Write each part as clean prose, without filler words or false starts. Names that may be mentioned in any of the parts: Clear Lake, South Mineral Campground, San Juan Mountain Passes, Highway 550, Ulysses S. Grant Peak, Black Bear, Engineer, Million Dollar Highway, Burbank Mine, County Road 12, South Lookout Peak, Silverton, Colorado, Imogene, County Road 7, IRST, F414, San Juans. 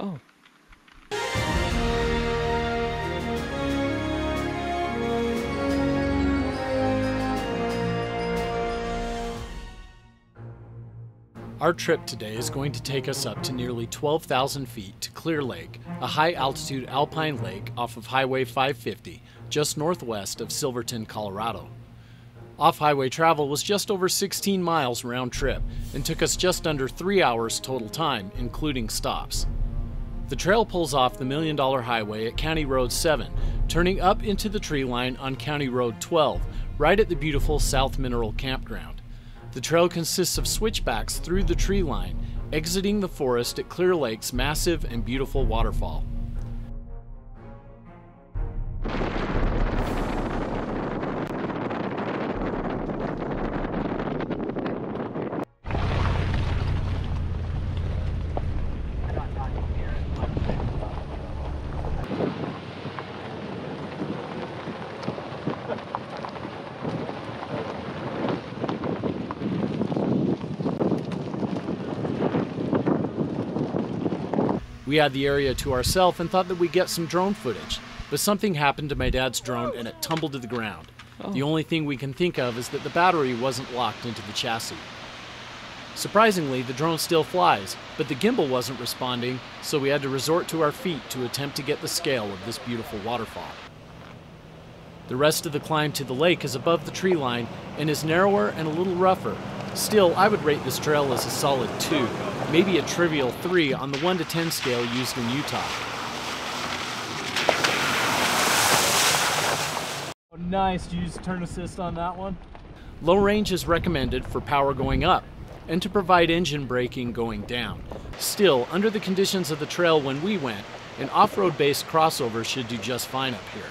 Oh. Our trip today is going to take us up to nearly 12,000 feet to Clear Lake, a high-altitude alpine lake off of Highway 550, just northwest of Silverton, Colorado. Off-highway travel was just over 16 miles round trip and took us just under 3 hours total time, including stops. The trail pulls off the Million Dollar Highway at County Road 7, turning up into the tree line on County Road 12, right at the beautiful South Mineral Campground. The trail consists of switchbacks through the tree line, exiting the forest at Clear Lake's massive and beautiful waterfall. We had the area to ourselves and thought that we'd get some drone footage, but something happened to my dad's drone and it tumbled to the ground. Oh. The only thing we can think of is that the battery wasn't locked into the chassis. Surprisingly, the drone still flies, but the gimbal wasn't responding, so we had to resort to our feet to attempt to get the scale of this beautiful waterfall. The rest of the climb to the lake is above the tree line and is narrower and a little rougher. Still, I would rate this trail as a solid 2. Maybe a trivial 3 on the 1 to 10 scale used in Utah. Oh, nice, did you use turn assist on that one? Low range is recommended for power going up and to provide engine braking going down. Still, under the conditions of the trail when we went, an off-road based crossover should do just fine up here.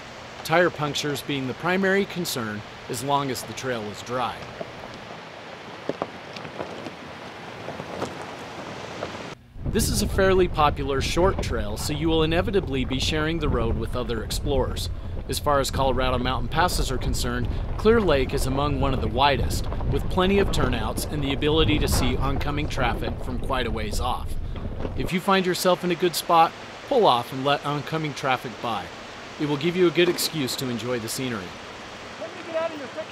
Tire punctures being the primary concern as long as the trail is dry. This is a fairly popular short trail, so you will inevitably be sharing the road with other explorers. As far as Colorado Mountain Passes are concerned, Clear Lake is among one of the widest, with plenty of turnouts and the ability to see oncoming traffic from quite a ways off. If you find yourself in a good spot, pull off and let oncoming traffic by. It will give you a good excuse to enjoy the scenery. Let me get out of your picture.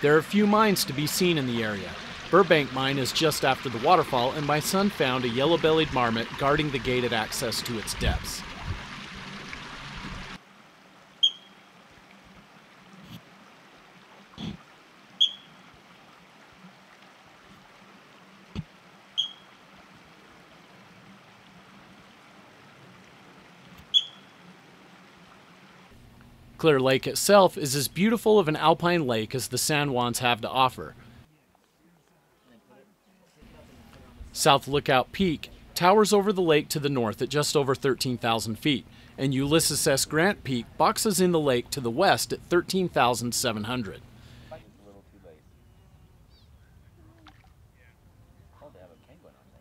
There are a few mines to be seen in the area. Burbank Mine is just after the waterfall, and my son found a yellow-bellied marmot guarding the gated access to its depths. Clear Lake itself is as beautiful of an alpine lake as the San Juans have to offer. South Lookout Peak towers over the lake to the north at just over 13,000 feet, and Ulysses S. Grant Peak boxes in the lake to the west at 13,700.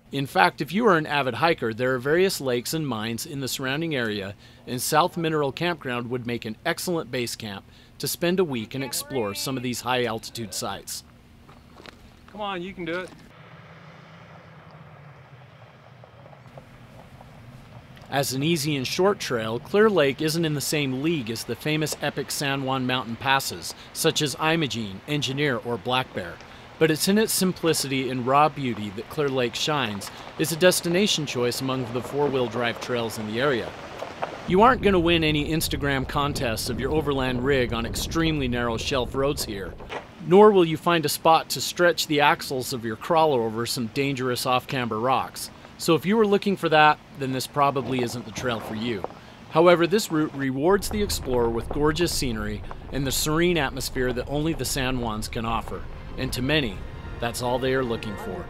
In fact, if you are an avid hiker, there are various lakes and mines in the surrounding area, and South Mineral Campground would make an excellent base camp to spend a week and explore some of these high-altitude sites. Come on, you can do it. As an easy and short trail, Clear Lake isn't in the same league as the famous epic San Juan Mountain Passes, such as Imogene, Engineer, or Black Bear. But it's in its simplicity and raw beauty that Clear Lake shines. It's a destination choice among the four-wheel drive trails in the area. You aren't going to win any Instagram contests of your overland rig on extremely narrow shelf roads here, nor will you find a spot to stretch the axles of your crawler over some dangerous off-camber rocks. So if you were looking for that, then this probably isn't the trail for you. However, this route rewards the explorer with gorgeous scenery and the serene atmosphere that only the San Juans can offer. And to many, that's all they are looking for.